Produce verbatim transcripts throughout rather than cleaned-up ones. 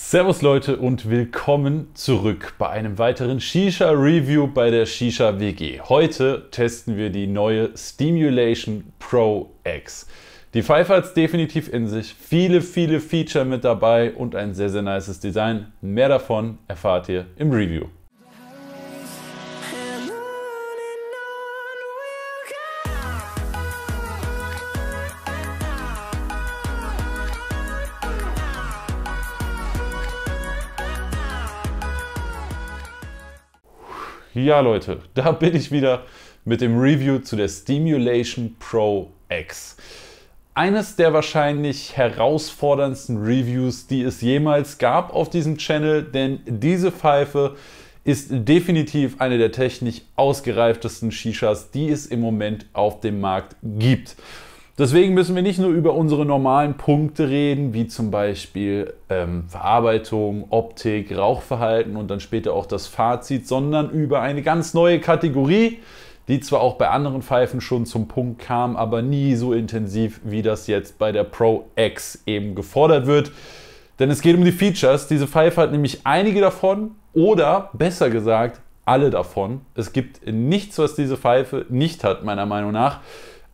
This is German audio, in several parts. Servus Leute und willkommen zurück bei einem weiteren Shisha Review bei der ShishaWG. Heute testen wir die neue Steamulation Pro X. Die Pfeife hat es definitiv in sich, viele, viele Feature mit dabei und ein sehr, sehr nices Design. Mehr davon erfahrt ihr im Review. Ja Leute, da bin ich wieder mit dem Review zu der Steamulation Pro X. Eines der wahrscheinlich herausforderndsten Reviews, die es jemals gab auf diesem Channel, denn diese Pfeife ist definitiv eine der technisch ausgereiftesten Shishas, die es im Moment auf dem Markt gibt. Deswegen müssen wir nicht nur über unsere normalen Punkte reden, wie zum Beispiel ähm, Verarbeitung, Optik, Rauchverhalten und dann später auch das Fazit, sondern über eine ganz neue Kategorie, die zwar auch bei anderen Pfeifen schon zum Punkt kam, aber nie so intensiv, wie das jetzt bei der Pro X eben gefordert wird. Denn es geht um die Features. Diese Pfeife hat nämlich einige davon oder besser gesagt alle davon. Es gibt nichts, was diese Pfeife nicht hat, meiner Meinung nach.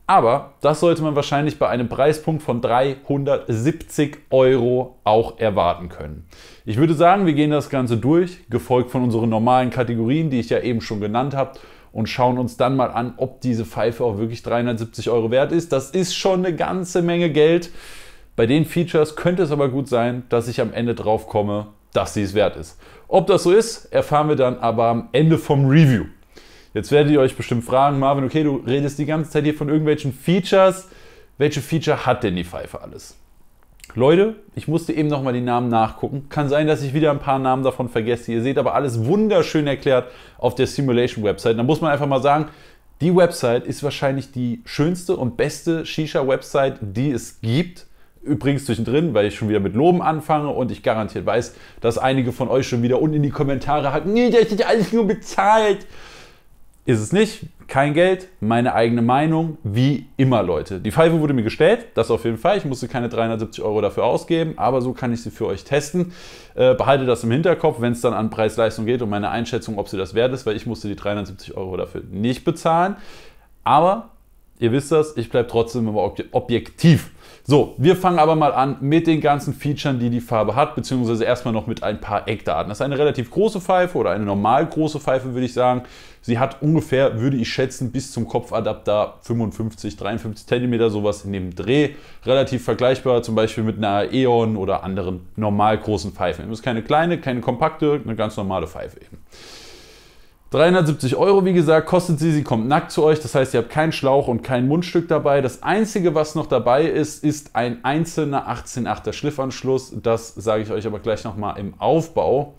Aber das sollte man wahrscheinlich bei einem Preispunkt von dreihundertsiebzig Euro auch erwarten können. Ich würde sagen, wir gehen das Ganze durch, gefolgt von unseren normalen Kategorien, die ich ja eben schon genannt habe, und schauen uns dann mal an, ob diese Pfeife auch wirklich dreihundertsiebzig Euro wert ist. Das ist schon eine ganze Menge Geld. Bei den Features könnte es aber gut sein, dass ich am Ende drauf komme, dass sie es wert ist. Ob das so ist, erfahren wir dann aber am Ende vom Review. Jetzt werdet ihr euch bestimmt fragen, Marvin, okay, du redest die ganze Zeit hier von irgendwelchen Features. Welche Feature hat denn die Pfeife alles? Leute, ich musste eben nochmal die Namen nachgucken. Kann sein, dass ich wieder ein paar Namen davon vergesse. Ihr seht aber alles wunderschön erklärt auf der Steamulation-Website. Da muss man einfach mal sagen, die Website ist wahrscheinlich die schönste und beste Shisha-Website, die es gibt. Übrigens zwischendrin, weil ich schon wieder mit Loben anfange und ich garantiert weiß, dass einige von euch schon wieder unten in die Kommentare hacken, nee, das ist alles nur bezahlt. Ist es nicht, kein Geld, meine eigene Meinung, wie immer Leute. Die Pfeife wurde mir gestellt, das auf jeden Fall, ich musste keine dreihundertsiebzig Euro dafür ausgeben, aber so kann ich sie für euch testen. Äh, behalte das im Hinterkopf, wenn es dann an Preis-Leistung geht und meine Einschätzung, ob sie das wert ist, weil ich musste die dreihundertsiebzig Euro dafür nicht bezahlen. Aber ihr wisst das, ich bleibe trotzdem immer objektiv. So, wir fangen aber mal an mit den ganzen Features, die die Farbe hat, beziehungsweise erstmal noch mit ein paar Eckdaten. Das ist eine relativ große Pfeife oder eine normal große Pfeife, würde ich sagen. Sie hat ungefähr, würde ich schätzen, bis zum Kopfadapter fünfundfünfzig, dreiundfünfzig Zentimeter, sowas in dem Dreh. Relativ vergleichbar zum Beispiel mit einer Aeon oder anderen normal großen Pfeifen. Das ist keine kleine, keine kompakte, eine ganz normale Pfeife eben. dreihundertsiebzig Euro, wie gesagt, kostet sie, sie kommt nackt zu euch, das heißt, ihr habt keinen Schlauch und kein Mundstück dabei. Das Einzige, was noch dabei ist, ist ein einzelner achtzehn Komma achter Schliffanschluss, das sage ich euch aber gleich nochmal im Aufbau.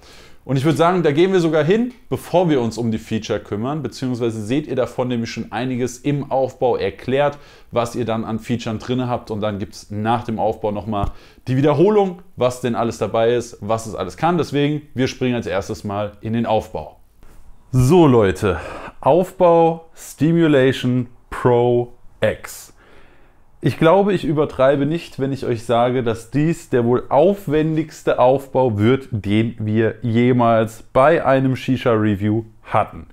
Und ich würde sagen, da gehen wir sogar hin, bevor wir uns um die Feature kümmern, beziehungsweise seht ihr davon nämlich schon einiges im Aufbau erklärt, was ihr dann an Features drin habt und dann gibt es nach dem Aufbau nochmal die Wiederholung, was denn alles dabei ist, was es alles kann. Deswegen, wir springen als erstes mal in den Aufbau. So Leute, Aufbau Steamulation Pro X. Ich glaube, ich übertreibe nicht, wenn ich euch sage, dass dies der wohl aufwendigste Aufbau wird, den wir jemals bei einem Shisha-Review hatten.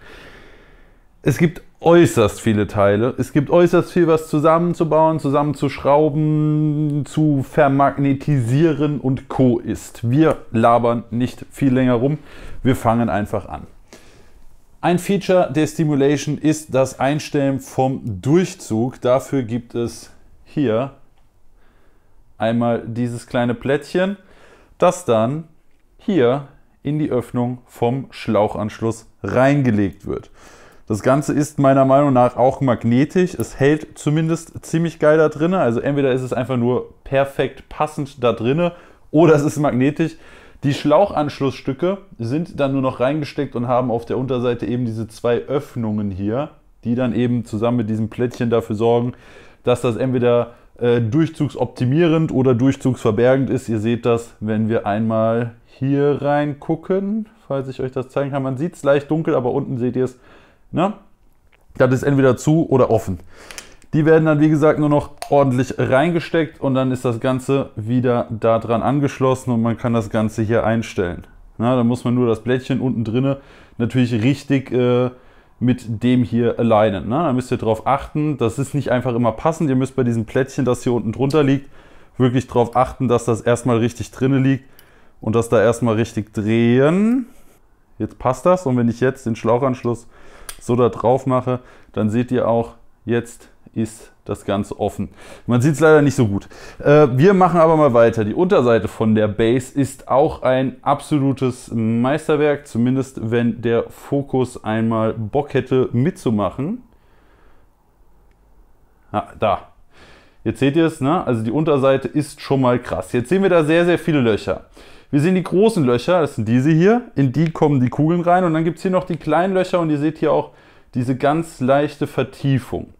Es gibt äußerst viele Teile, es gibt äußerst viel, was zusammenzubauen, zusammenzuschrauben, zu vermagnetisieren und Co. ist. Wir labern nicht viel länger rum, wir fangen einfach an. Ein Feature der Steamulation ist das Einstellen vom Durchzug. Dafür gibt es hier einmal dieses kleine Plättchen, das dann hier in die Öffnung vom Schlauchanschluss reingelegt wird. Das Ganze ist meiner Meinung nach auch magnetisch. Es hält zumindest ziemlich geil da drin. Also entweder ist es einfach nur perfekt passend da drin oder es ist magnetisch. Die Schlauchanschlussstücke sind dann nur noch reingesteckt und haben auf der Unterseite eben diese zwei Öffnungen hier, die dann eben zusammen mit diesem Plättchen dafür sorgen, dass das entweder äh, durchzugsoptimierend oder durchzugsverbergend ist. Ihr seht das, wenn wir einmal hier reingucken, falls ich euch das zeigen kann. Man sieht es leicht dunkel, aber unten seht ihr es. Ne? Das ist entweder zu oder offen. Die werden dann, wie gesagt, nur noch ordentlich reingesteckt und dann ist das Ganze wieder da dran angeschlossen und man kann das Ganze hier einstellen. Na, dann muss man nur das Blättchen unten drinne natürlich richtig äh, mit dem hier alignen. Na, da müsst ihr darauf achten, das ist nicht einfach immer passend. Ihr müsst bei diesem Plättchen, das hier unten drunter liegt, wirklich darauf achten, dass das erstmal richtig drinne liegt und das da erstmal richtig drehen. Jetzt passt das und wenn ich jetzt den Schlauchanschluss so da drauf mache, dann seht ihr auch, jetzt ist das Ganze offen. Man sieht es leider nicht so gut. Äh, wir machen aber mal weiter. Die Unterseite von der Base ist auch ein absolutes Meisterwerk, zumindest wenn der Fokus einmal Bock hätte mitzumachen. Ah, da. Jetzt seht ihr es, ne? Also die Unterseite ist schon mal krass. Jetzt sehen wir da sehr, sehr viele Löcher. Wir sehen die großen Löcher, das sind diese hier, in die kommen die Kugeln rein und dann gibt es hier noch die kleinen Löcher und ihr seht hier auch diese ganz leichte Vertiefung.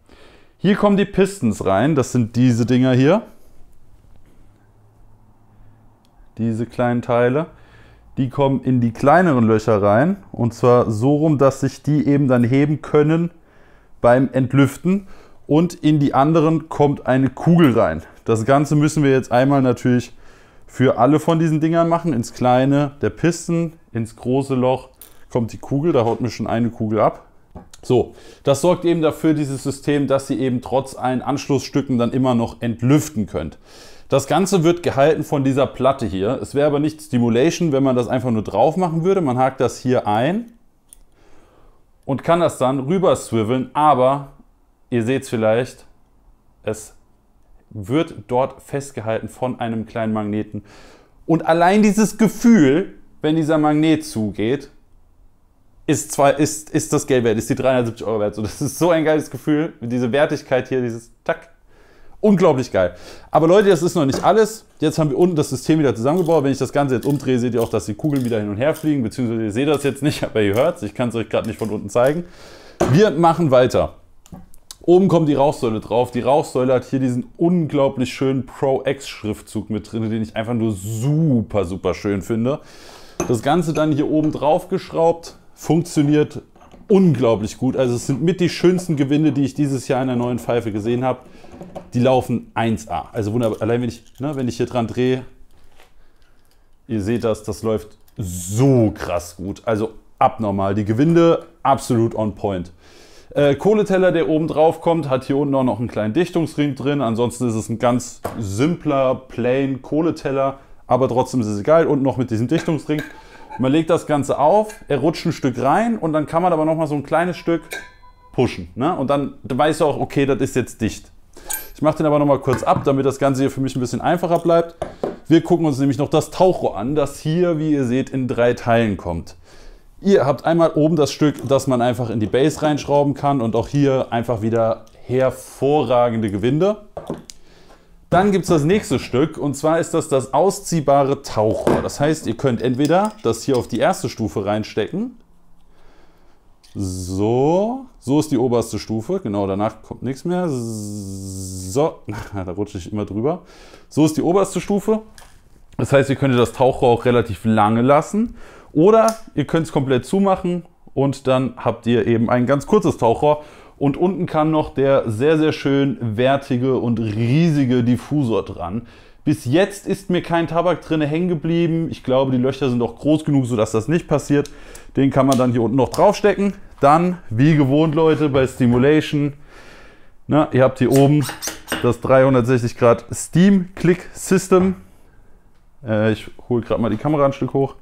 Hier kommen die Pistons rein, das sind diese Dinger hier. Diese kleinen Teile, die kommen in die kleineren Löcher rein und zwar so rum, dass sich die eben dann heben können beim Entlüften. Und in die anderen kommt eine Kugel rein. Das Ganze müssen wir jetzt einmal natürlich für alle von diesen Dingern machen. Ins kleine der Piston, ins große Loch kommt die Kugel. Da haut mir schon eine Kugel ab. So, das sorgt eben dafür, dieses System, dass ihr eben trotz allen Anschlussstücken dann immer noch entlüften könnt. Das Ganze wird gehalten von dieser Platte hier. Es wäre aber nicht Steamulation, wenn man das einfach nur drauf machen würde. Man hakt das hier ein und kann das dann rüber swiveln, aber ihr seht es vielleicht, es wird dort festgehalten von einem kleinen Magneten. Und allein dieses Gefühl, wenn dieser Magnet zugeht, ist, zwar, ist, ist das Geld wert, ist die dreihundertsiebzig Euro wert. Und das ist so ein geiles Gefühl, diese Wertigkeit hier, dieses Tack. Unglaublich geil. Aber Leute, das ist noch nicht alles. Jetzt haben wir unten das System wieder zusammengebaut. Wenn ich das Ganze jetzt umdrehe, seht ihr auch, dass die Kugeln wieder hin und her fliegen. Beziehungsweise ihr seht das jetzt nicht, aber ihr hört es. Ich kann es euch gerade nicht von unten zeigen. Wir machen weiter. Oben kommt die Rauchsäule drauf. Die Rauchsäule hat hier diesen unglaublich schönen Pro X Schriftzug mit drin, den ich einfach nur super, super schön finde. Das Ganze dann hier oben drauf geschraubt, funktioniert unglaublich gut. Also es sind mit die schönsten Gewinde, die ich dieses Jahr in der neuen Pfeife gesehen habe. Die laufen eins A. Also wunderbar. Allein wenn ich, ne, wenn ich hier dran drehe, ihr seht das, das läuft so krass gut. Also abnormal. Die Gewinde absolut on point. Äh, Kohleteller, der oben drauf kommt, hat hier unten auch noch einen kleinen Dichtungsring drin. Ansonsten ist es ein ganz simpler, plain Kohleteller, aber trotzdem ist es geil. Und noch mit diesem Dichtungsring. Man legt das Ganze auf, er rutscht ein Stück rein und dann kann man aber nochmal so ein kleines Stück pushen. Ne? Und dann weißt du auch, okay, das ist jetzt dicht. Ich mache den aber nochmal kurz ab, damit das Ganze hier für mich ein bisschen einfacher bleibt. Wir gucken uns nämlich noch das Tauchrohr an, das hier, wie ihr seht, in drei Teilen kommt. Ihr habt einmal oben das Stück, das man einfach in die Base reinschrauben kann und auch hier einfach wieder hervorragende Gewinde. Dann gibt es das nächste Stück und zwar ist das das ausziehbare Tauchrohr. Das heißt, ihr könnt entweder das hier auf die erste Stufe reinstecken. So, so ist die oberste Stufe. Genau, danach kommt nichts mehr. So, da rutsche ich immer drüber. So ist die oberste Stufe. Das heißt, ihr könnt das Tauchrohr auch relativ lange lassen. Oder ihr könnt es komplett zumachen und dann habt ihr eben ein ganz kurzes Tauchrohr. Und unten kann noch der sehr, sehr schön wertige und riesige Diffusor dran. Bis jetzt ist mir kein Tabak drin hängen geblieben. Ich glaube, die Löcher sind auch groß genug, sodass das nicht passiert. Den kann man dann hier unten noch draufstecken. Dann, wie gewohnt, Leute, bei Steamulation. Na, ihr habt hier oben das dreihundertsechzig Grad Steam Click System. Äh, ich hole gerade mal die Kamera ein Stück hoch.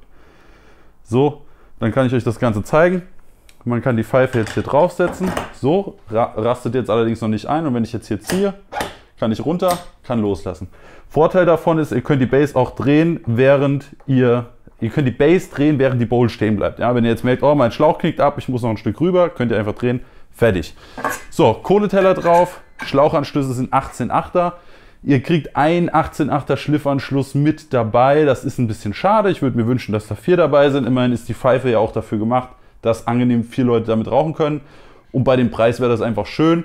So, dann kann ich euch das Ganze zeigen. Man kann die Pfeife jetzt hier draufsetzen. So, ra rastet jetzt allerdings noch nicht ein. Und wenn ich jetzt hier ziehe, kann ich runter, kann loslassen. Vorteil davon ist, ihr könnt die Base auch drehen, während ihr, ihr könnt die Base drehen, während die Bowl stehen bleibt. Ja, wenn ihr jetzt merkt, oh, mein Schlauch knickt ab, ich muss noch ein Stück rüber, könnt ihr einfach drehen, fertig. So, Kohleteller drauf, Schlauchanschlüsse sind achtzehn Achter. Ihr kriegt einen achtzehn Achter Schliffanschluss mit dabei. Das ist ein bisschen schade. Ich würde mir wünschen, dass da vier dabei sind. Immerhin ist die Pfeife ja auch dafür gemacht, dass angenehm vier Leute damit rauchen können. Und bei dem Preis wäre das einfach schön.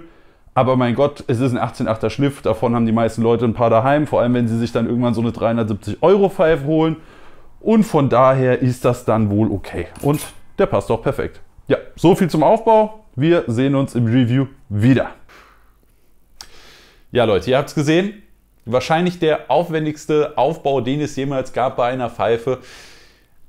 Aber mein Gott, es ist ein achtzehn Achter Schliff. Davon haben die meisten Leute ein paar daheim. Vor allem, wenn sie sich dann irgendwann so eine dreihundertsiebzig Euro Pfeife holen. Und von daher ist das dann wohl okay. Und der passt auch perfekt. Ja, so viel zum Aufbau. Wir sehen uns im Review wieder. Ja Leute, ihr habt es gesehen. Wahrscheinlich der aufwendigste Aufbau, den es jemals gab bei einer Pfeife.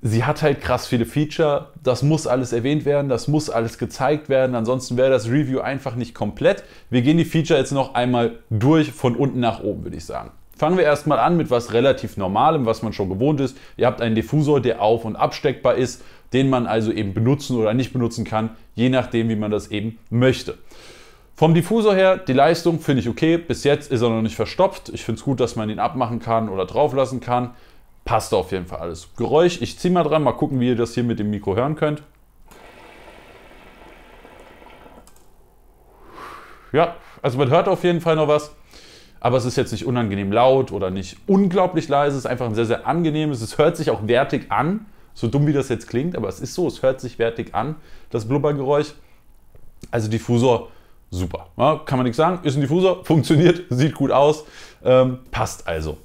Sie hat halt krass viele Feature. Das muss alles erwähnt werden, das muss alles gezeigt werden. Ansonsten wäre das Review einfach nicht komplett. Wir gehen die Feature jetzt noch einmal durch, von unten nach oben, würde ich sagen. Fangen wir erstmal an mit was relativ Normalem, was man schon gewohnt ist. Ihr habt einen Diffusor, der auf- und absteckbar ist, den man also eben benutzen oder nicht benutzen kann, je nachdem, wie man das eben möchte. Vom Diffusor her, die Leistung finde ich okay. Bis jetzt ist er noch nicht verstopft. Ich finde es gut, dass man ihn abmachen kann oder drauf lassen kann. Passt auf jeden Fall alles. Geräusch, ich ziehe mal dran, mal gucken, wie ihr das hier mit dem Mikro hören könnt. Ja, also man hört auf jeden Fall noch was. Aber es ist jetzt nicht unangenehm laut oder nicht unglaublich leise. Es ist einfach ein sehr, sehr angenehmes. Es hört sich auch wertig an. So dumm, wie das jetzt klingt, aber es ist so. Es hört sich wertig an, das Blubbergeräusch. Also Diffusor, super. Ja, kann man nichts sagen. Ist ein Diffusor, funktioniert, sieht gut aus, ähm, passt also.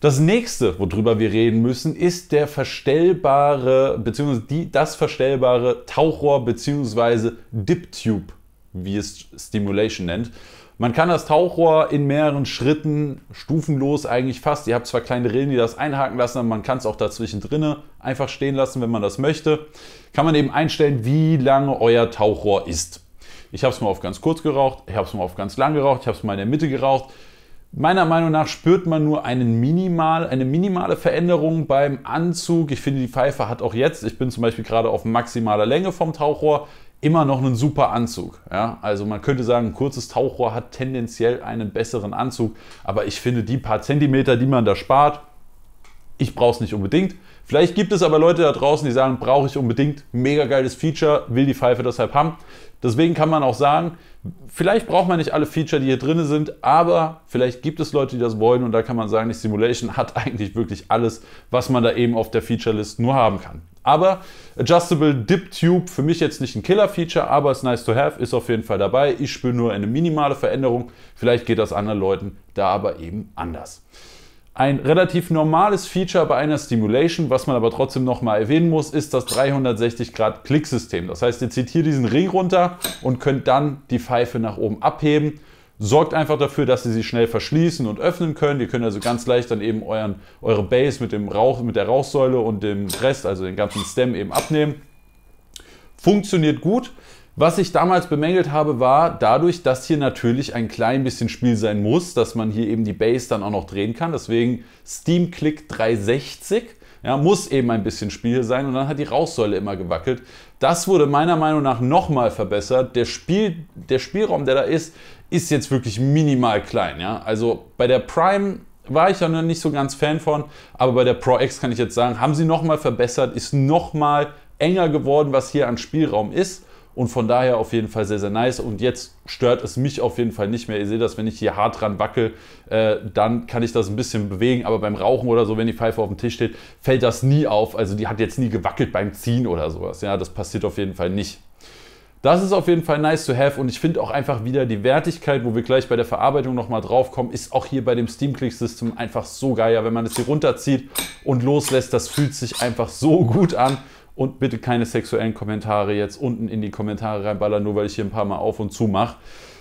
Das nächste, worüber wir reden müssen, ist der verstellbare, beziehungsweise die, das verstellbare Tauchrohr, beziehungsweise Dip-Tube, wie es Steamulation nennt. Man kann das Tauchrohr in mehreren Schritten stufenlos eigentlich fast, ihr habt zwar kleine Rillen, die das einhaken lassen, aber man kann es auch dazwischen drinne einfach stehen lassen, wenn man das möchte. Kann man eben einstellen, wie lange euer Tauchrohr ist. Ich habe es mal auf ganz kurz geraucht, ich habe es mal auf ganz lang geraucht, ich habe es mal in der Mitte geraucht. Meiner Meinung nach spürt man nur einen minimal, eine minimale Veränderung beim Anzug. Ich finde, die Pfeife hat auch jetzt, ich bin zum Beispiel gerade auf maximaler Länge vom Tauchrohr, immer noch einen super Anzug. Ja? Also man könnte sagen, ein kurzes Tauchrohr hat tendenziell einen besseren Anzug, aber ich finde die paar Zentimeter, die man da spart, ich brauche es nicht unbedingt. Vielleicht gibt es aber Leute da draußen, die sagen, brauche ich unbedingt, mega geiles Feature, will die Pfeife deshalb haben. Deswegen kann man auch sagen, vielleicht braucht man nicht alle Feature, die hier drin sind, aber vielleicht gibt es Leute, die das wollen und da kann man sagen, die Steamulation hat eigentlich wirklich alles, was man da eben auf der Feature-List nur haben kann. Aber Adjustable Dip Tube, für mich jetzt nicht ein Killer-Feature, aber es ist nice to have, ist auf jeden Fall dabei. Ich spüre nur eine minimale Veränderung, vielleicht geht das anderen Leuten da aber eben anders. Ein relativ normales Feature bei einer Steamulation, was man aber trotzdem nochmal erwähnen muss, ist das dreihundertsechzig Grad Klicksystem. Das heißt, ihr zieht hier diesen Ring runter und könnt dann die Pfeife nach oben abheben. Sorgt einfach dafür, dass ihr sie schnell verschließen und öffnen könnt. Ihr könnt also ganz leicht dann eben euren, eure Base mit, dem Rauch, mit der Rauchsäule und dem Rest, also den ganzen Stem eben abnehmen. Funktioniert gut. Was ich damals bemängelt habe, war dadurch, dass hier natürlich ein klein bisschen Spiel sein muss, dass man hier eben die Base dann auch noch drehen kann. Deswegen Steam Click dreihundertsechzig, ja, muss eben ein bisschen Spiel sein und dann hat die Rauchsäule immer gewackelt. Das wurde meiner Meinung nach nochmal verbessert. Der, Spiel, der Spielraum, der da ist, ist jetzt wirklich minimal klein. Ja? Also bei der Prime war ich ja noch nicht so ganz Fan von, aber bei der Pro X kann ich jetzt sagen, haben sie nochmal verbessert, ist nochmal enger geworden, was hier an Spielraum ist. Und von daher auf jeden Fall sehr, sehr nice. Und jetzt stört es mich auf jeden Fall nicht mehr. Ihr seht das, wenn ich hier hart dran wackel, äh, dann kann ich das ein bisschen bewegen. Aber beim Rauchen oder so, wenn die Pfeife auf dem Tisch steht, fällt das nie auf. Also die hat jetzt nie gewackelt beim Ziehen oder sowas. Ja, das passiert auf jeden Fall nicht. Das ist auf jeden Fall nice to have. Und ich finde auch einfach wieder die Wertigkeit, wo wir gleich bei der Verarbeitung nochmal drauf kommen, ist auch hier bei dem Steam-Click-System einfach so geil. Ja, wenn man es hier runterzieht und loslässt, das fühlt sich einfach so gut an. Und bitte keine sexuellen Kommentare jetzt unten in die Kommentare reinballern, nur weil ich hier ein paar Mal auf und zu mache.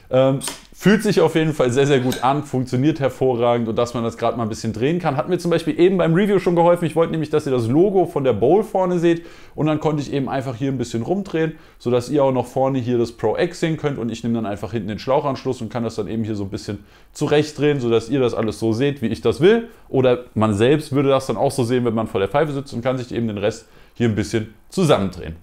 Ähm, fühlt sich auf jeden Fall sehr, sehr gut an, funktioniert hervorragend und dass man das gerade mal ein bisschen drehen kann, hat mir zum Beispiel eben beim Review schon geholfen. Ich wollte nämlich, dass ihr das Logo von der Bowl vorne seht und dann konnte ich eben einfach hier ein bisschen rumdrehen, sodass ihr auch noch vorne hier das Pro X sehen könnt und ich nehme dann einfach hinten den Schlauchanschluss und kann das dann eben hier so ein bisschen zurechtdrehen, sodass ihr das alles so seht, wie ich das will. Oder man selbst würde das dann auch so sehen, wenn man vor der Pfeife sitzt und kann sich eben den Rest hier ein bisschen zusammendrehen.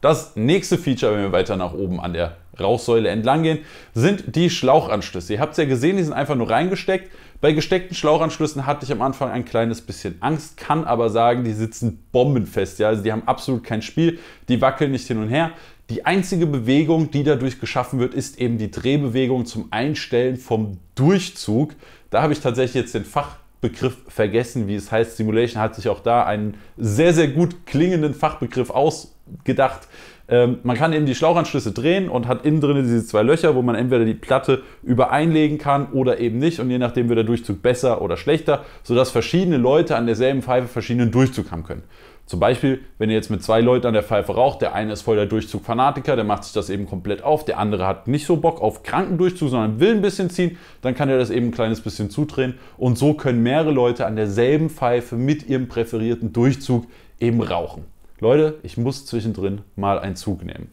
Das nächste Feature, wenn wir weiter nach oben an der Rauchsäule entlang gehen, sind die Schlauchanschlüsse. Ihr habt es ja gesehen, die sind einfach nur reingesteckt. Bei gesteckten Schlauchanschlüssen hatte ich am Anfang ein kleines bisschen Angst, kann aber sagen, die sitzen bombenfest. Ja? Also die haben absolut kein Spiel, die wackeln nicht hin und her. Die einzige Bewegung, die dadurch geschaffen wird, ist eben die Drehbewegung zum Einstellen vom Durchzug. Da habe ich tatsächlich jetzt den Fach Begriff vergessen, wie es heißt. Steamulation hat sich auch da einen sehr, sehr gut klingenden Fachbegriff ausgedacht. Ähm, man kann eben die Schlauchanschlüsse drehen und hat innen drin diese zwei Löcher, wo man entweder die Platte übereinlegen kann oder eben nicht. Und je nachdem wird der Durchzug besser oder schlechter, sodass verschiedene Leute an derselben Pfeife verschiedenen Durchzug haben können. Zum Beispiel, wenn ihr jetzt mit zwei Leuten an der Pfeife raucht, der eine ist voll der Durchzug-Fanatiker, der macht sich das eben komplett auf, der andere hat nicht so Bock auf kranken Durchzug, sondern will ein bisschen ziehen, dann kann er das eben ein kleines bisschen zudrehen und so können mehrere Leute an derselben Pfeife mit ihrem präferierten Durchzug eben rauchen. Leute, ich muss zwischendrin mal einen Zug nehmen.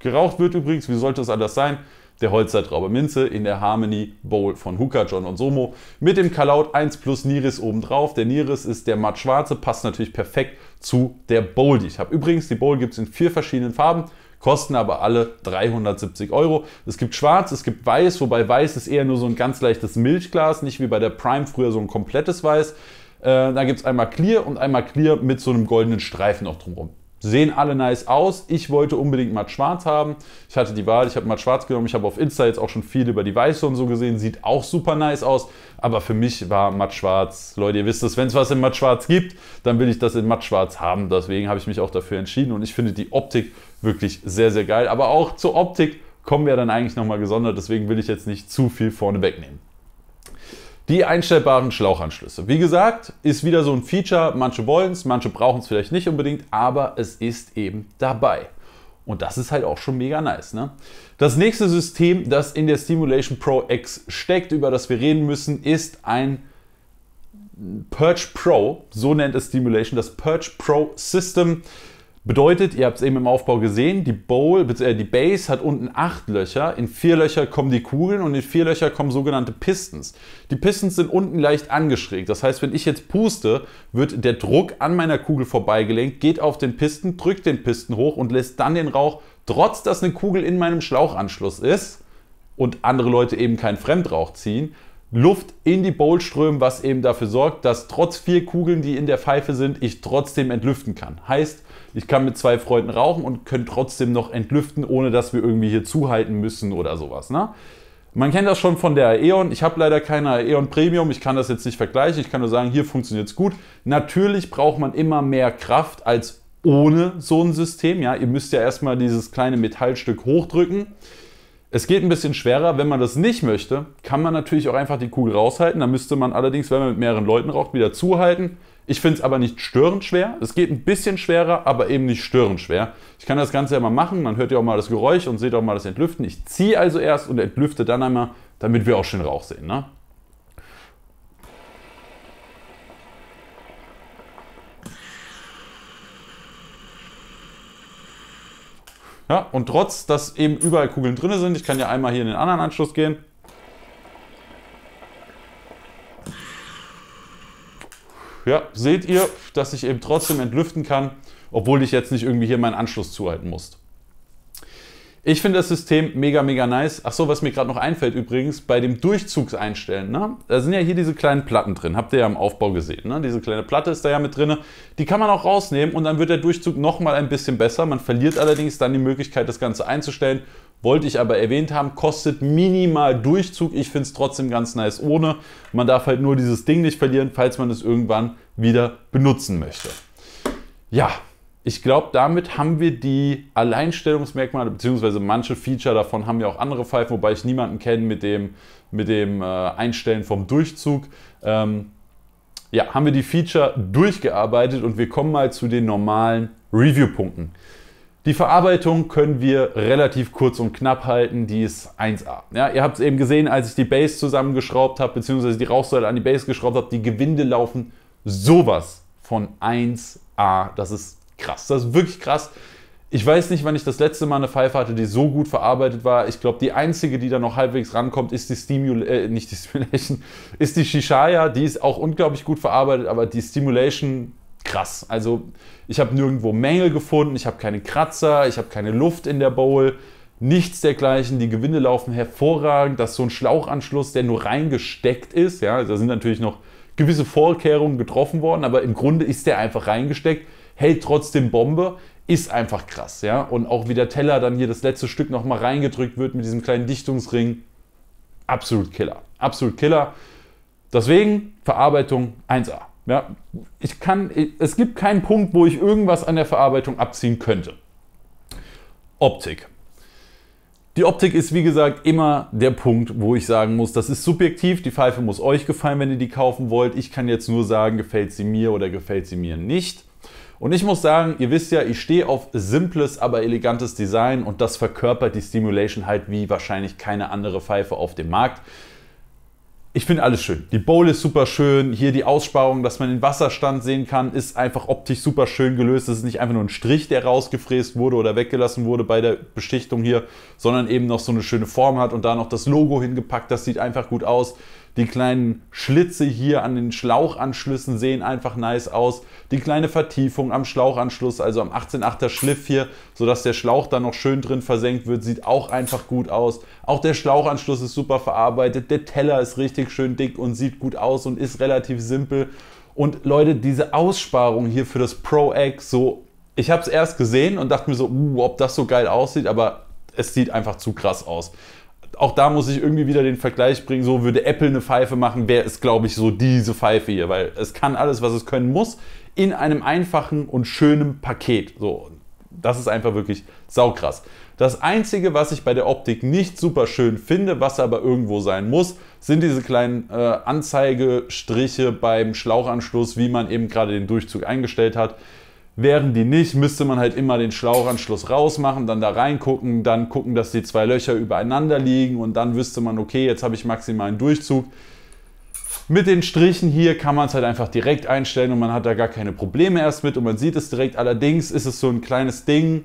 Geraucht wird übrigens, wie sollte es anders sein, der Holzzeitrauber Minze in der Harmony Bowl von Hooker, John und Somo mit dem Kalout eins plus Niris obendrauf. Der Niris ist der mattschwarze, passt natürlich perfekt zu der Bowl, die ich habe. Übrigens, die Bowl gibt es in vier verschiedenen Farben, kosten aber alle dreihundertsiebzig Euro. Es gibt schwarz, es gibt weiß, wobei weiß ist eher nur so ein ganz leichtes Milchglas, nicht wie bei der Prime früher so ein komplettes Weiß. Äh, da gibt es einmal Clear und einmal Clear mit so einem goldenen Streifen noch drumherum. Sehen alle nice aus. Ich wollte unbedingt matt schwarz haben. Ich hatte die Wahl, ich habe matt schwarz genommen. Ich habe auf Insta jetzt auch schon viel über die Weiße und so gesehen. Sieht auch super nice aus. Aber für mich war matt schwarz, Leute, ihr wisst es, wenn es was in matt schwarz gibt, dann will ich das in matt schwarz haben. Deswegen habe ich mich auch dafür entschieden. Und ich finde die Optik wirklich sehr, sehr geil. Aber auch zur Optik kommen wir dann eigentlich nochmal gesondert. Deswegen will ich jetzt nicht zu viel vorne wegnehmen. Die einstellbaren Schlauchanschlüsse. Wie gesagt, ist wieder so ein Feature, manche wollen es, manche brauchen es vielleicht nicht unbedingt, aber es ist eben dabei. Und das ist halt auch schon mega nice, ne? Das nächste System, das in der Steamulation Pro X steckt, über das wir reden müssen, ist ein Purge Pro, so nennt es Steamulation, das Purge Pro System. Bedeutet, ihr habt es eben im Aufbau gesehen, die Bowl, äh, die Base hat unten acht Löcher, in vier Löcher kommen die Kugeln und in vier Löcher kommen sogenannte Pistons. Die Pistons sind unten leicht angeschrägt, das heißt, wenn ich jetzt puste, wird der Druck an meiner Kugel vorbeigelenkt, geht auf den Pisten, drückt den Pisten hoch und lässt dann den Rauch, trotz dass eine Kugel in meinem Schlauchanschluss ist und andere Leute eben keinen Fremdrauch ziehen, Luft in die Bowl strömen, was eben dafür sorgt, dass trotz vier Kugeln, die in der Pfeife sind, ich trotzdem entlüften kann. Heißt, ich kann mit zwei Freunden rauchen und können trotzdem noch entlüften, ohne dass wir irgendwie hier zuhalten müssen oder sowas, ne? Man kennt das schon von der Aeon. Ich habe leider keine Aeon Premium, ich kann das jetzt nicht vergleichen. Ich kann nur sagen, hier funktioniert es gut. Natürlich braucht man immer mehr Kraft als ohne so ein System. Ja? Ihr müsst ja erstmal dieses kleine Metallstück hochdrücken. Es geht ein bisschen schwerer, wenn man das nicht möchte, kann man natürlich auch einfach die Kugel raushalten. Da müsste man allerdings, wenn man mit mehreren Leuten raucht, wieder zuhalten. Ich finde es aber nicht störend schwer. Es geht ein bisschen schwerer, aber eben nicht störend schwer. Ich kann das Ganze ja mal machen. Man hört ja auch mal das Geräusch und seht auch mal das Entlüften. Ich ziehe also erst und entlüfte dann einmal, damit wir auch schön Rauch sehen, ne? Ja, und trotz, dass eben überall Kugeln drin sind, ich kann ja einmal hier in den anderen Anschluss gehen. Ja, seht ihr, dass ich eben trotzdem entlüften kann, obwohl ich jetzt nicht irgendwie hier meinen Anschluss zuhalten muss. Ich finde das System mega, mega nice. Achso, was mir gerade noch einfällt übrigens, bei dem Durchzugseinstellen, ne? Da sind ja hier diese kleinen Platten drin, habt ihr ja im Aufbau gesehen, ne? Diese kleine Platte ist da ja mit drin, die kann man auch rausnehmen und dann wird der Durchzug nochmal ein bisschen besser. Man verliert allerdings dann die Möglichkeit, das Ganze einzustellen. Wollte ich aber erwähnt haben, kostet minimal Durchzug. Ich finde es trotzdem ganz nice ohne. Man darf halt nur dieses Ding nicht verlieren, falls man es irgendwann wieder benutzen möchte. Ja. Ich glaube, damit haben wir die Alleinstellungsmerkmale, beziehungsweise manche Feature davon haben ja auch andere Pfeifen, wobei ich niemanden kenne mit dem, mit dem äh, Einstellen vom Durchzug. Ähm, ja, haben wir die Feature durchgearbeitet und wir kommen mal zu den normalen Review-Punkten. Die Verarbeitung können wir relativ kurz und knapp halten, die ist eins A. Ja, ihr habt es eben gesehen, als ich die Base zusammengeschraubt habe, beziehungsweise die Rauchsäule an die Base geschraubt habe, die Gewinde laufen sowas von eins A. Das ist krass, das ist wirklich krass. Ich weiß nicht, wann ich das letzte Mal eine Pfeife hatte, die so gut verarbeitet war. Ich glaube, die einzige, die da noch halbwegs rankommt, ist die Steamulation, äh, nicht die Steamulation, ist die Shishaya. Die ist auch unglaublich gut verarbeitet, aber die Steamulation, krass. Also ich habe nirgendwo Mängel gefunden, ich habe keine Kratzer, ich habe keine Luft in der Bowl, nichts dergleichen. Die Gewinde laufen hervorragend. Das ist so ein Schlauchanschluss, der nur reingesteckt ist. Ja, da sind natürlich noch gewisse Vorkehrungen getroffen worden, aber im Grunde ist der einfach reingesteckt. Hält trotzdem Bombe, ist einfach krass, ja. Und auch wie der Teller dann hier das letzte Stück nochmal reingedrückt wird mit diesem kleinen Dichtungsring, absolut Killer, absolut Killer. Deswegen Verarbeitung eins A. Ja, ich kann, es gibt keinen Punkt, wo ich irgendwas an der Verarbeitung abziehen könnte. Optik. Die Optik ist, wie gesagt, immer der Punkt, wo ich sagen muss, das ist subjektiv. Die Pfeife muss euch gefallen, wenn ihr die kaufen wollt. Ich kann jetzt nur sagen, gefällt sie mir oder gefällt sie mir nicht. Und ich muss sagen, ihr wisst ja, ich stehe auf simples, aber elegantes Design und das verkörpert die Steamulation halt wie wahrscheinlich keine andere Pfeife auf dem Markt. Ich finde alles schön. Die Bowl ist super schön. Hier die Aussparung, dass man den Wasserstand sehen kann, ist einfach optisch super schön gelöst. Das ist nicht einfach nur ein Strich, der rausgefräst wurde oder weggelassen wurde bei der Beschichtung hier, sondern eben noch so eine schöne Form hat und da noch das Logo hingepackt. Das sieht einfach gut aus. Die kleinen Schlitze hier an den Schlauchanschlüssen sehen einfach nice aus. Die kleine Vertiefung am Schlauchanschluss, also am achtzehn Komma achter Schliff hier, sodass der Schlauch da noch schön drin versenkt wird, sieht auch einfach gut aus. Auch der Schlauchanschluss ist super verarbeitet. Der Teller ist richtig schön dick und sieht gut aus und ist relativ simpel. Und Leute, diese Aussparung hier für das Pro X, so, ich habe es erst gesehen und dachte mir so, uh, ob das so geil aussieht, aber es sieht einfach zu krass aus. Auch da muss ich irgendwie wieder den Vergleich bringen, so würde Apple eine Pfeife machen, wäre es, glaube ich, so diese Pfeife hier, weil es kann alles, was es können muss, in einem einfachen und schönen Paket. So, das ist einfach wirklich saukrass. Das Einzige, was ich bei der Optik nicht super schön finde, was aber irgendwo sein muss, sind diese kleinen äh, Anzeigestriche beim Schlauchanschluss, wie man eben gerade den Durchzug eingestellt hat. Wären die nicht, müsste man halt immer den Schlauchanschluss rausmachen, dann da reingucken, dann gucken, dass die zwei Löcher übereinander liegen und dann wüsste man, okay, jetzt habe ich maximalen Durchzug. Mit den Strichen hier kann man es halt einfach direkt einstellen und man hat da gar keine Probleme erst mit und man sieht es direkt. Allerdings ist es so ein kleines Ding.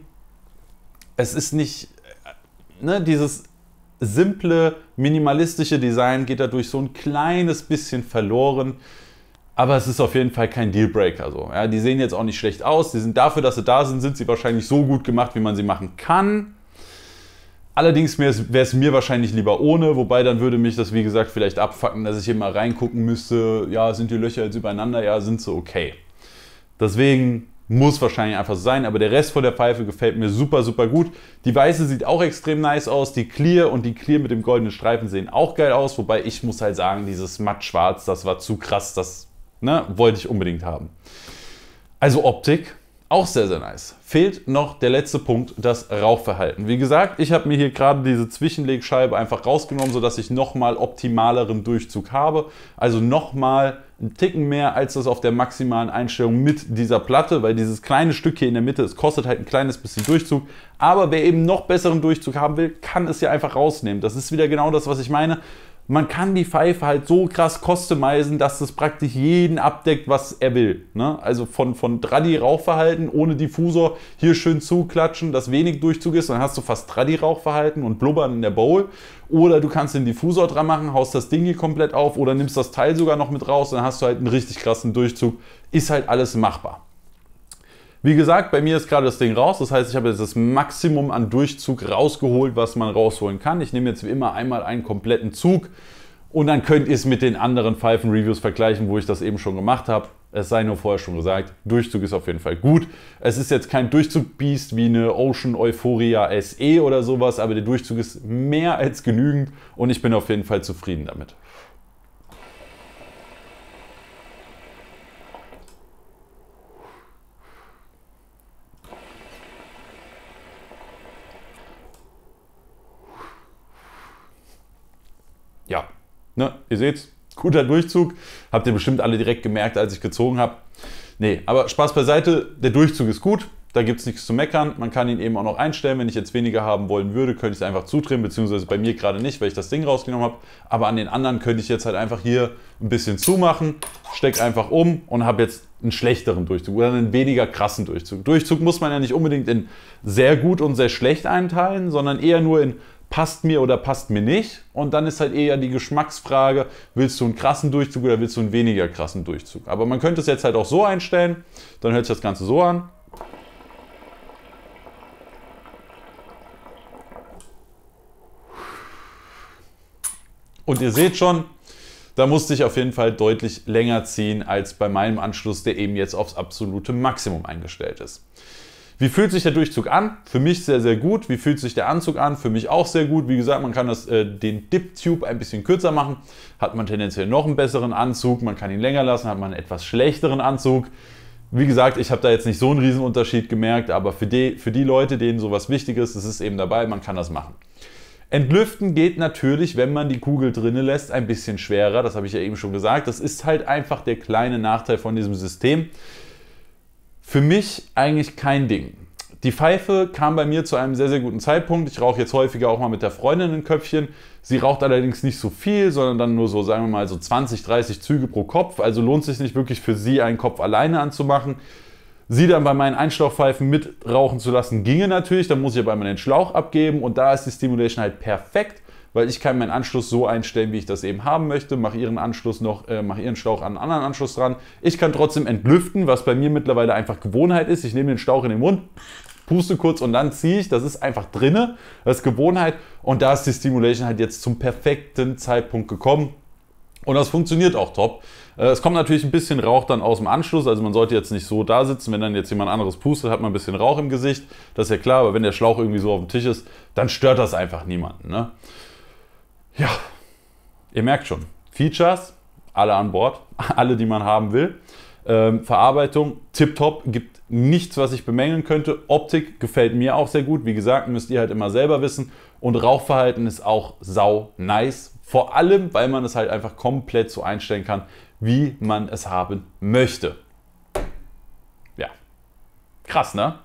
Es ist nicht, ne, dieses simple, minimalistische Design geht dadurch so ein kleines bisschen verloren, aber es ist auf jeden Fall kein Dealbreaker. So. Ja, die sehen jetzt auch nicht schlecht aus, die sind dafür, dass sie da sind, sind sie wahrscheinlich so gut gemacht, wie man sie machen kann. Allerdings wäre es mir wahrscheinlich lieber ohne, wobei dann würde mich das, wie gesagt, vielleicht abfucken, dass ich hier mal reingucken müsste, ja, sind die Löcher jetzt übereinander, ja, sind sie okay. Deswegen... muss wahrscheinlich einfach so sein, aber der Rest von der Pfeife gefällt mir super, super gut. Die weiße sieht auch extrem nice aus, die Clear und die Clear mit dem goldenen Streifen sehen auch geil aus, wobei ich muss halt sagen, dieses Mattschwarz, das war zu krass, das ne, wollte ich unbedingt haben. Also Optik, auch sehr, sehr nice. Fehlt noch der letzte Punkt, das Rauchverhalten. Wie gesagt, ich habe mir hier gerade diese Zwischenlegscheibe einfach rausgenommen, sodass ich nochmal optimaleren Durchzug habe, also nochmal... einen Ticken mehr als das auf der maximalen Einstellung mit dieser Platte, weil dieses kleine Stück hier in der Mitte, es kostet halt ein kleines bisschen Durchzug, aber wer eben noch besseren Durchzug haben will, kann es ja einfach rausnehmen. Das ist wieder genau das, was ich meine. Man kann die Pfeife halt so krass customizen, dass das praktisch jeden abdeckt, was er will. Ne? Also von, von Traddy-Rauchverhalten ohne Diffusor hier schön zuklatschen, dass wenig Durchzug ist, dann hast du fast Traddy-Rauchverhalten und Blubbern in der Bowl. Oder du kannst den Diffusor dran machen, haust das Ding hier komplett auf oder nimmst das Teil sogar noch mit raus, dann hast du halt einen richtig krassen Durchzug. Ist halt alles machbar. Wie gesagt, bei mir ist gerade das Ding raus, das heißt, ich habe jetzt das Maximum an Durchzug rausgeholt, was man rausholen kann. Ich nehme jetzt wie immer einmal einen kompletten Zug und dann könnt ihr es mit den anderen Pfeifen-Reviews vergleichen, wo ich das eben schon gemacht habe. Es sei nur vorher schon gesagt, Durchzug ist auf jeden Fall gut. Es ist jetzt kein Durchzug-Beast wie eine Ocean Euphoria S E oder sowas, aber der Durchzug ist mehr als genügend und ich bin auf jeden Fall zufrieden damit. Ja, ne, ihr seht's, guter Durchzug. Habt ihr bestimmt alle direkt gemerkt, als ich gezogen habe. Nee, aber Spaß beiseite, der Durchzug ist gut, da gibt es nichts zu meckern. Man kann ihn eben auch noch einstellen. Wenn ich jetzt weniger haben wollen würde, könnte ich es einfach zudrehen, beziehungsweise bei mir gerade nicht, weil ich das Ding rausgenommen habe. Aber an den anderen könnte ich jetzt halt einfach hier ein bisschen zumachen, stecke einfach um und habe jetzt einen schlechteren Durchzug oder einen weniger krassen Durchzug. Durchzug muss man ja nicht unbedingt in sehr gut und sehr schlecht einteilen, sondern eher nur in passt mir oder passt mir nicht. Und dann ist halt eher die Geschmacksfrage, willst du einen krassen Durchzug oder willst du einen weniger krassen Durchzug. Aber man könnte es jetzt halt auch so einstellen, dann hört sich das Ganze so an. Und ihr seht schon, da musste ich auf jeden Fall deutlich länger ziehen als bei meinem Anschluss, der eben jetzt aufs absolute Maximum eingestellt ist. Wie fühlt sich der Durchzug an? Für mich sehr, sehr gut. Wie fühlt sich der Anzug an? Für mich auch sehr gut. Wie gesagt, man kann das, äh, den Dip-Tube ein bisschen kürzer machen. Hat man tendenziell noch einen besseren Anzug. Man kann ihn länger lassen, hat man einen etwas schlechteren Anzug. Wie gesagt, ich habe da jetzt nicht so einen Riesenunterschied gemerkt, aber für die, für die Leute, denen sowas wichtig ist, das ist eben dabei, man kann das machen. Entlüften geht natürlich, wenn man die Kugel drinnen lässt, ein bisschen schwerer. Das habe ich ja eben schon gesagt. Das ist halt einfach der kleine Nachteil von diesem System. Für mich eigentlich kein Ding. Die Pfeife kam bei mir zu einem sehr, sehr guten Zeitpunkt. Ich rauche jetzt häufiger auch mal mit der Freundin ein Köpfchen. Sie raucht allerdings nicht so viel, sondern dann nur so, sagen wir mal, so zwanzig, dreißig Züge pro Kopf. Also lohnt es sich nicht wirklich für sie, einen Kopf alleine anzumachen. Sie dann bei meinen Einschlauchpfeifen mitrauchen zu lassen, ginge natürlich. Dann muss ich aber einmal den Schlauch abgeben und da ist die Steamulation halt perfekt, weil ich kann meinen Anschluss so einstellen, wie ich das eben haben möchte. Mache ihren Anschluss noch, äh, mache ihren Schlauch an einen anderen Anschluss dran. Ich kann trotzdem entlüften, was bei mir mittlerweile einfach Gewohnheit ist. Ich nehme den Schlauch in den Mund, puste kurz und dann ziehe ich. Das ist einfach drinne, das ist Gewohnheit. Und da ist die Steamulation halt jetzt zum perfekten Zeitpunkt gekommen. Und das funktioniert auch top. Es kommt natürlich ein bisschen Rauch dann aus dem Anschluss, also man sollte jetzt nicht so da sitzen, wenn dann jetzt jemand anderes pustet, hat man ein bisschen Rauch im Gesicht, das ist ja klar, aber wenn der Schlauch irgendwie so auf dem Tisch ist, dann stört das einfach niemanden, ne? Ja, ihr merkt schon, Features, alle an Bord, alle, die man haben will. Ähm, Verarbeitung, tipptopp, gibt nichts, was ich bemängeln könnte. Optik gefällt mir auch sehr gut, wie gesagt, müsst ihr halt immer selber wissen. Und Rauchverhalten ist auch sau nice, vor allem, weil man es halt einfach komplett so einstellen kann, wie man es haben möchte. Ja, krass, ne?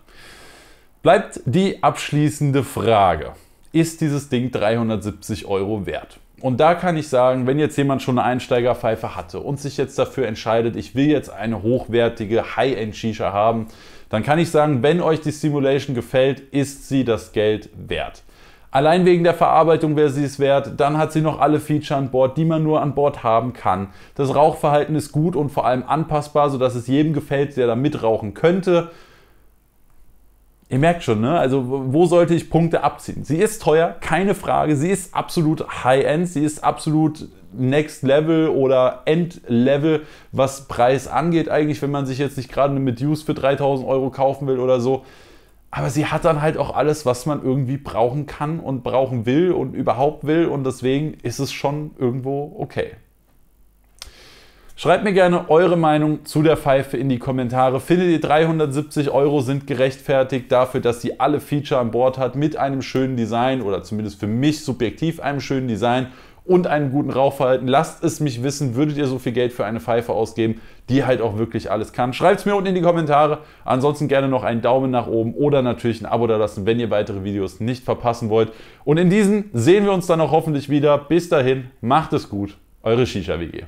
Bleibt die abschließende Frage, ist dieses Ding dreihundertsiebzig Euro wert? Und da kann ich sagen, wenn jetzt jemand schon eine Einsteigerpfeife hatte und sich jetzt dafür entscheidet, ich will jetzt eine hochwertige High-End-Shisha haben, dann kann ich sagen, wenn euch die Steamulation gefällt, ist sie das Geld wert. Allein wegen der Verarbeitung wäre sie es wert, dann hat sie noch alle Feature an Bord, die man nur an Bord haben kann. Das Rauchverhalten ist gut und vor allem anpassbar, sodass es jedem gefällt, der da mitrauchen könnte. Ihr merkt schon, ne? Also wo sollte ich Punkte abziehen? Sie ist teuer, keine Frage, sie ist absolut High-End, sie ist absolut Next Level oder End Level, was Preis angeht eigentlich, wenn man sich jetzt nicht gerade eine Meduse für dreitausend Euro kaufen will oder so. Aber sie hat dann halt auch alles, was man irgendwie brauchen kann und brauchen will und überhaupt will. Und deswegen ist es schon irgendwo okay. Schreibt mir gerne eure Meinung zu der Pfeife in die Kommentare. Findet ihr dreihundertsiebzig Euro sind gerechtfertigt dafür, dass sie alle Feature an Bord hat mit einem schönen Design oder zumindest für mich subjektiv einem schönen Design und einem guten Rauchverhalten? Lasst es mich wissen, würdet ihr so viel Geld für eine Pfeife ausgeben, die halt auch wirklich alles kann? Schreibt es mir unten in die Kommentare. Ansonsten gerne noch einen Daumen nach oben oder natürlich ein Abo da lassen, wenn ihr weitere Videos nicht verpassen wollt. Und in diesen sehen wir uns dann auch hoffentlich wieder. Bis dahin, macht es gut, eure ShishaWG.